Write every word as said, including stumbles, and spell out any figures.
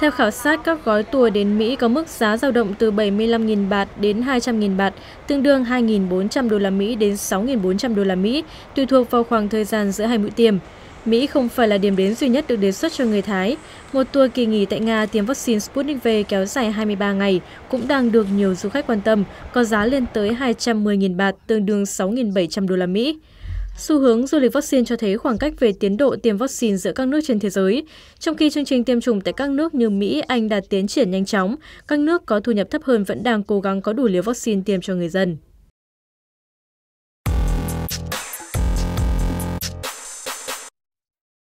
Theo khảo sát, các gói tour đến Mỹ có mức giá dao động từ bảy mươi lăm nghìn baht đến hai trăm nghìn baht, tương đương hai nghìn bốn trăm đô la Mỹ đến sáu nghìn bốn trăm đô la Mỹ, tùy thuộc vào khoảng thời gian giữa hai mũi tiêm. Mỹ không phải là điểm đến duy nhất được đề xuất cho người Thái. Một tour kỳ nghỉ tại Nga tiêm vaccine Sputnik V kéo dài hai mươi ba ngày cũng đang được nhiều du khách quan tâm, có giá lên tới hai trăm mười nghìn baht, tương đương sáu nghìn bảy trăm đô la Mỹ. Xu hướng du lịch vaccine cho thấy khoảng cách về tiến độ tiêm vaccine giữa các nước trên thế giới. Trong khi chương trình tiêm chủng tại các nước như Mỹ, Anh đã tiến triển nhanh chóng, các nước có thu nhập thấp hơn vẫn đang cố gắng có đủ liều vaccine tiêm cho người dân.